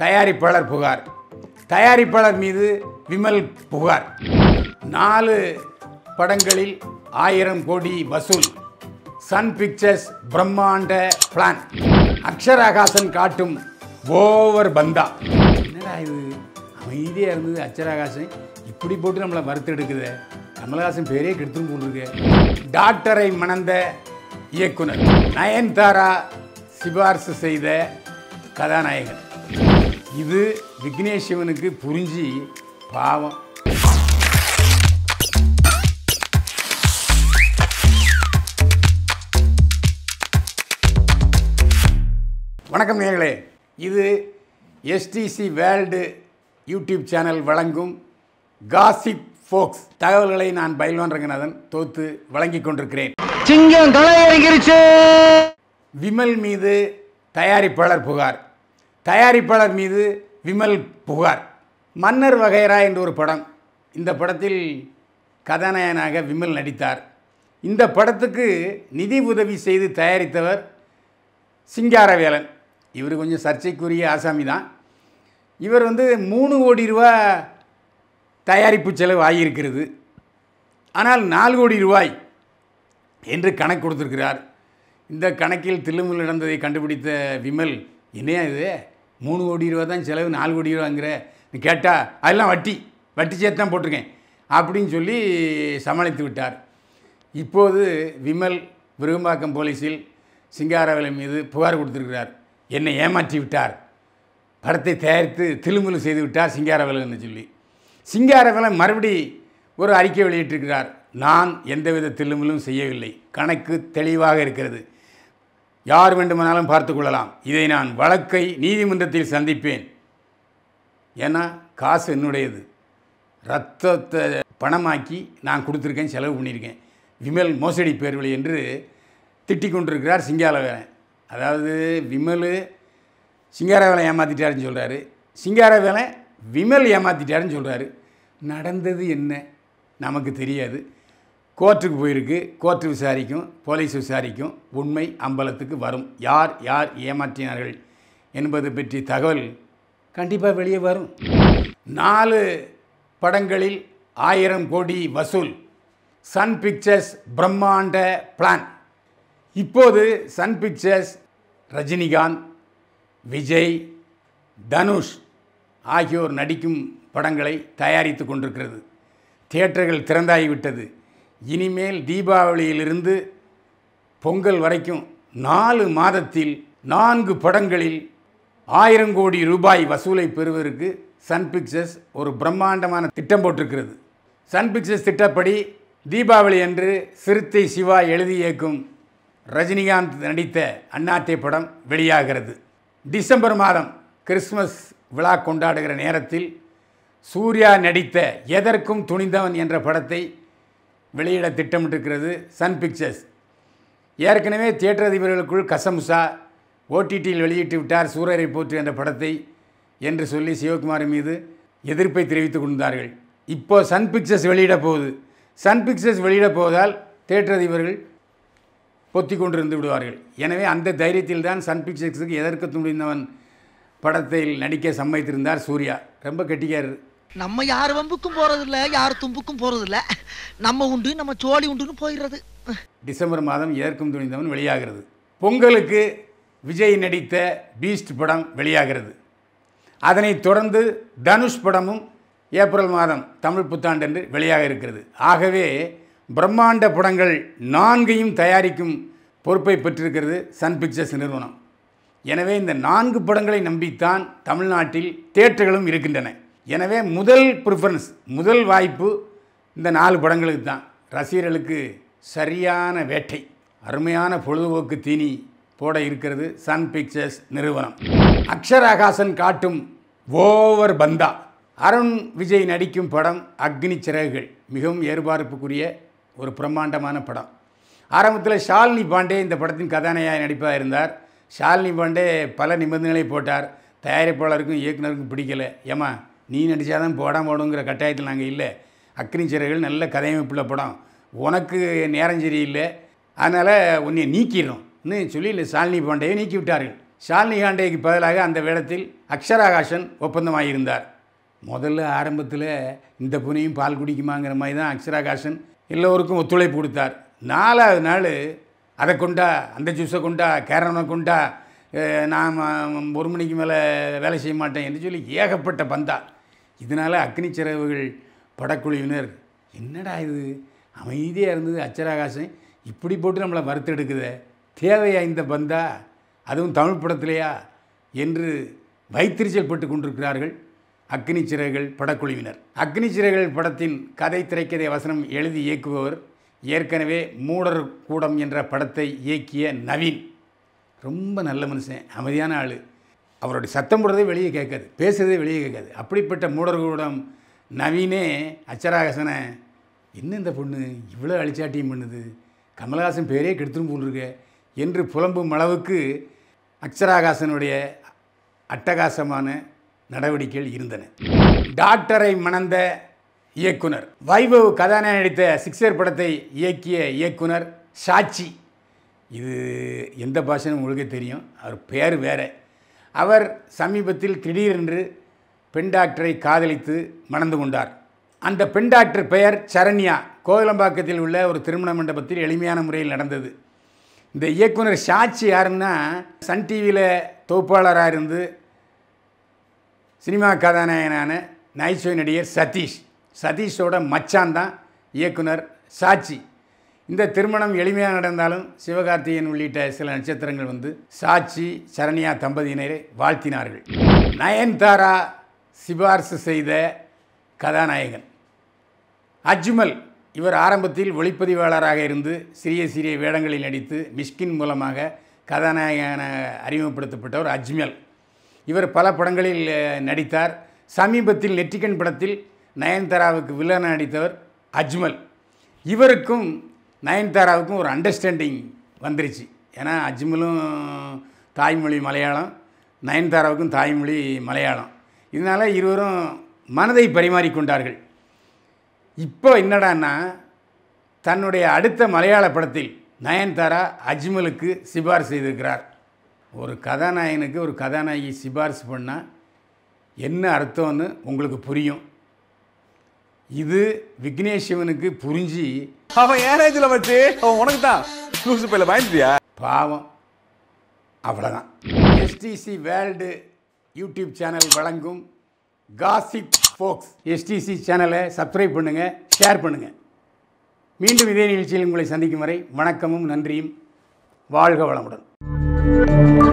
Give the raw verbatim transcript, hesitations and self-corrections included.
தயாரிப்பாளர் புகார், தயாரிப்பாளர் மீது விமல் புகார். நாலு படங்களில் ஆயிரம் கோடி வசூல். சன் பிக்சர்ஸ் பிரம்மாண்ட பிளான். அக்ஷரா ஹாசன் காட்டும் ஓவர் பந்தா. என்னடா இது, அமைதியாக இருந்தது அக்ஷரா ஹாசன் இப்படி போட்டு நம்மளை வறுத்தெடுக்குது. கமல்ஹாசன் பேரே கெடுத்துன்னு போட்டுருக்கு. டாக்டரை மணந்த இயக்குனர். நயன்தாரா சிபாரிசு செய்த கதாநாயகன். இது விக்னேஷ் சிவனுக்கு புரிஞ்சு பாவம். வணக்கம் நேயர்களே, இது எஸ்டிசி வேர்ல்டு யூடியூப் சேனல் வழங்கும் காசிப் ஃபோக்ஸ் தகவல்களை நான் பயில்வான் ரங்கநாதன் தோத்து வழங்கி கொண்டிருக்கிறேன். சிங்கம் தலையெறிச்சு. விமல் மீது தயாரிப்பாளர் புகார், தயாரிப்பாளர் மீது விமல் புகார். மன்னர் வகைரா என்ற ஒரு படம், இந்த படத்தில் கதாநாயகனாக விமல் நடித்தார். இந்த படத்துக்கு நிதி உதவி செய்து தயாரித்தவர் சிங்காரவேலன். இவர் கொஞ்சம் சர்ச்சைக்குரிய ஆசாமி தான். இவர் வந்து மூணு கோடி ரூபா தயாரிப்பு செலவு ஆகியிருக்கிறது. ஆனால் நாலு கோடி ரூபாய் என்று கணக்கு கொடுத்துருக்கிறார். இந்த கணக்கில் தில்லுமுல் நடந்ததை கண்டுபிடித்த விமல், என்னையா இது மூணு கோடி ரூபா தான் செலவு, நாலு கோடி ரூபாங்கிற கேட்டால் அதெல்லாம் வட்டி வட்டி சேர்த்து தான் போட்டிருக்கேன் அப்படின்னு சொல்லி சமாளித்து விட்டார். இப்போது விமல் விருகம்பாக்கம் போலீஸில் சிங்காரவேலன் மீது புகார் கொடுத்துருக்கிறார். என்னை ஏமாற்றி விட்டார், படத்தை தயாரித்து தில்லுமுல் செய்து விட்டார் சிங்காரவேலன்னு சொல்லி. சிங்காரவேலன் மறுபடி ஒரு அறிக்கை வெளியிட்டிருக்கிறார். நான் எந்தவித தில்லுமுலும் செய்யவில்லை, கணக்கு தெளிவாக இருக்கிறது, யார் வேண்டுமானாலும் பார்த்து கொள்ளலாம். இதை நான் வழக்கை நீதிமன்றத்தில் சந்திப்பேன், ஏன்னா காசு என்னுடையது, ரத்தத்தை பணமாக்கி நான் கொடுத்துருக்கேன், செலவு பண்ணியிருக்கேன், விமல் மோசடி பேர்வழி என்று திட்டி கொண்டிருக்கிறார் சிங்காரவேலன். அதாவது விமல் சிங்காரவேலன் ஏமாற்றிட்டாருன்னு சொல்கிறாரு, சிங்காரவேலன் விமல் ஏமாற்றிட்டாருன்னு சொல்கிறாரு. நடந்தது என்ன நமக்கு தெரியாது. கோர்ட்டுக்கு போயிருக்கு, கோர்ட்டு விசாரிக்கும், போலீஸ் விசாரிக்கும், உண்மை அம்பலத்துக்கு வரும். யார் யார் ஏமாற்றினார்கள் என்பது பற்றி தகவல் கண்டிப்பாக வெளியே வரும். நாலு படங்களில் ஆயிரம் கோடி வசூல். சன் பிக்சர்ஸ் பிரம்மாண்ட பிளான். இப்போது சன் பிக்சர்ஸ் ரஜினிகாந்த், விஜய், தனுஷ் ஆகியோர் நடிக்கும் படங்களை தயாரித்து கொண்டிருக்கிறது. தியேட்டர்கள் திறந்தாகிவிட்டது. இனிமேல் தீபாவளியிலிருந்து பொங்கல் வரைக்கும் நாலு மாதத்தில் நான்கு படங்களில் ஆயிரம் கோடி ரூபாய் வசூலை பெறுவதற்கு சன் பிக்சர்ஸ் ஒரு பிரம்மாண்டமான திட்டம் போட்டிருக்கிறது. சன் பிக்சர்ஸ் திட்டப்படி தீபாவளி அன்று சிறுத்தை சிவா எழுதி இயக்கும் ரஜினிகாந்த் நடித்த அண்ணாத்தை படம் வெளியாகிறது. டிசம்பர் மாதம் கிறிஸ்மஸ் விழா கொண்டாடுகிற நேரத்தில் சூர்யா நடித்த எதற்கும் துணிந்தவன் என்ற படத்தை வெளியிட திட்டமிட்டிருக்கிறது சன் பிக்சர்ஸ். ஏற்கனவே தியேட்டர் அதிபர்களுக்குள் கசமுசா, ஓடிடியில் வெளியிட்டு விட்டார் சூரரை போற்று என்ற படத்தை என்று சொல்லி சிவகுமார் மீது எதிர்ப்பை தெரிவித்து கொண்டார்கள். இப்போ சன் பிக்சர்ஸ் வெளியிட போகுது. சன் பிக்சர்ஸ் வெளியிட போவதால் தியேட்டர் அதிபர்கள் பொத்தி கொண்டு இருந்து விடுவார்கள். எனவே அந்த தைரியத்தில் தான் சன் பிக்சர்ஸுக்கு எதற்கு துணிந்தவன் படத்தில் நடிக்க சம்மதித்திருந்தார் சூர்யா. ரொம்ப கெட்டிக்காரு. நம்ம யார் வம்புக்கும் போகிறதில்ல, யார் தும்புக்கும் போகிறதில்ல, நம்ம உண்டு நம்ம சோழி உண்டுன்னு போயிடுறது. டிசம்பர் மாதம் எதற்கும் துணிந்தவன் வெளியாகிறது. பொங்கலுக்கு விஜய் நடித்த பீஸ்ட் படம் வெளியாகிறது. அதனை தொடர்ந்து தனுஷ் படமும் ஏப்ரல் மாதம் தமிழ் புத்தாண்டன்று வெளியாக இருக்கிறது. ஆகவே பிரம்மாண்ட படங்கள் நான்கையும் தயாரிக்கும் பொறுப்பை பெற்றிருக்கிறது சன் பிக்சர்ஸ் நிறுவனம். எனவே இந்த நான்கு படங்களை நம்பித்தான் தமிழ்நாட்டில் தியேட்டர்களும் இருக்கின்றன. எனவே முதல் ப்ரிஃபரன்ஸ், முதல் வாய்ப்பு இந்த நாலு படங்களுக்கு தான். ரசிகர்களுக்கு சரியான வேட்டை, அருமையான பொழுதுபோக்கு தீனி போட இருக்கிறது சன் பிக்சர்ஸ் நிறுவனம். அக்ஷரா ஹாசன் காட்டும் ஓவர் பந்தா. அருண் விஜய் நடிக்கும் படம் அக்னி சிறகுகள் மிகவும் எதிர்பார்ப்புக்குரிய ஒரு பிரம்மாண்டமான படம். ஆரம்பத்தில் ஷாலினி பாண்டே இந்த படத்தின் கதாநாயகி நடிப்பாக இருந்தார். ஷாலினி பாண்டே பல நிபந்தனைகளை போட்டார். தயாரிப்பாளருக்கும் இயக்குனருக்கும் பிடிக்கலை. ஏமா நீ நடித்தா தான் போடாமல் போடுங்கிற கட்டாயத்தில் நாங்கள் இல்லை. அக்னி சிறகுகள் நல்ல கதையமைப்புள்ள படம், உனக்கு நேரம் சரியில்லை, அதனால் உன்னை நீக்கிடணும்னு சொல்லி இல்லை ஷாலினி பாண்டேயை நீக்கி விட்டார்கள். ஷாலினி பாண்டேக்கு பதிலாக அந்த வேடத்தில் Akshara Haasan ஒப்பந்தமாயிருந்தார். முதல்ல ஆரம்பத்தில் இந்த புனியும் பால் குடிக்குமாங்கிற மாதிரி தான் அக்ஷரா ஹாசன் எல்லோருக்கும் ஒத்துழைப்பு கொடுத்தார். நாலாவது நாள் அதை கொண்டா அந்த ஜூஸை கொண்டா கேரனை கொண்டா நான் ஒரு மணிக்கு மேலே வேலை செய்ய மாட்டேன் என்று சொல்லி ஏகப்பட்ட பந்தா. இதனால் அக்னிச்சிறகுகள் படக்குழுவினர் என்னடா இது அமைதியாக இருந்தது அக்ஷரா ஹாசன் இப்படி போட்டு நம்மளை வறுத்தெடுக்குது தேவையா இந்த பந்தா அதுவும் தமிழ் படத்திலேயா என்று வைத்திருச்சல் பட்டு கொண்டிருக்கிறார்கள் அக்னிச்சிறகுகள் படக்குழுவினர். அக்னிச்சிறகுகள் படத்தின் கதை திரைக்கதை வசனம் எழுதி இயக்குபவர் ஏற்கனவே மூடர் கூடம் என்ற படத்தை இயக்கிய நவீன். ரொம்ப நல்ல மனுஷன், அமைதியான ஆள். அவருடைய சத்தம் போடுறதே வெளியே கேட்காது, பேசுறதே வெளியே கேட்காது. அப்படிப்பட்ட மூடர் கூடம் நவீனே அக்ஷரா ஹாசனை என்ன இந்த பொண்ணு இவ்வளோ அழிச்சாட்டியம் பண்ணுது கமலஹாசன் பேரே கெடுத்துன்னு போன்றிருக்க என்று புலம்பும் அளவுக்கு அக்ஷரா ஹாசனுடைய அட்டகாசமான நடவடிக்கைகள் இருந்தன. டாக்டரை மணந்த இயக்குனர் வைபவ் கதாநாயகன் நடித்த சிக்ஸர் படத்தை இயக்கிய இயக்குனர் சாட்சி. இது எந்த பாஷைன்னு உங்களுக்கே தெரியும், அவர் பேர் வேறு. அவர் சமீபத்தில் திடீரென்று பெண் டாக்டரை காதலித்து மணந்து கொண்டார். அந்த பெண் டாக்டர் பெயர் சரண்யா. கோவிலம்பாக்கத்தில் உள்ள ஒரு திருமண மண்டபத்தில் எளிமையான முறையில் நடந்தது. இந்த இயக்குனர் சாட்சி யாருன்னா சன் டிவியில் தொகுப்பாளராக இருந்து சினிமா கதாநாயகனான நகைச்சுவை நடிகர் சதீஷ் சதீஷோட மச்சான் தான் இயக்குனர் சாட்சி. இந்த திருமணம் எளிமையாக நடந்தாலும் சிவகார்த்திகேயன் உள்ளிட்ட சில நட்சத்திரங்கள் வந்து சாட்சி சரண்யா தம்பதியினரை வாழ்த்தினார்கள். நயன்தாரா சிபார்சு செய்த கதாநாயகன் அஜ்மல். இவர் ஆரம்பத்தில் ஒளிப்பதிவாளராக இருந்து சிறிய சிறிய வேடங்களில் நடித்து மிஷ்கின் மூலமாக கதாநாயகன அறிமுகப்படுத்தப்பட்டவர் அஜ்மல். இவர் பல படங்களில் நடித்தார். சமீபத்தில் நெற்றிக்கண் படத்தில் நயன்தாராவுக்கு வில்லனாக நடித்தவர் அஜ்மல். இவருக்கும் நயன்தாராவுக்கும் ஒரு அண்டர்ஸ்டாண்டிங் வந்துருச்சு. ஏன்னா அஜ்மலும் தாய்மொழி மலையாளம், நயன்தாராவுக்கும் தாய்மொழி மலையாளம். இதனால் இருவரும் மனதை பரிமாறிக்கொண்டார்கள். இப்போ என்னடான்னா தன்னுடைய அடுத்த மலையாள படத்தில் நயன்தாரா அஜ்மலுக்கு சிபாரிசு செய்திருக்கிறார். ஒரு கதாநாயகனுக்கு ஒரு கதாநாயகி சிபாரிசு பண்ணால் என்ன அர்த்தம்னு உங்களுக்கு புரியும். இது விக்னேஷ் சிவனுக்கு புரிஞ்சு அவன் ஏராஜில் வச்சு அவன் உனக்கு தான் லூசு பையில பயந்துட்டியா பாவம். அவ்வளோதான். எஸ்டிசி வேர்ல்டு யூடியூப் சேனல் வழங்கும் காசிப் ஃபோக்ஸ் எஸ்டிசி சேனலை சப்ஸ்கிரைப் பண்ணுங்கள், ஷேர் பண்ணுங்கள். மீண்டும் இதே நிகழ்ச்சியில் உங்களை சந்திக்கும் வரை வணக்கமும் நன்றியும். வாழ்க வளமுடன்.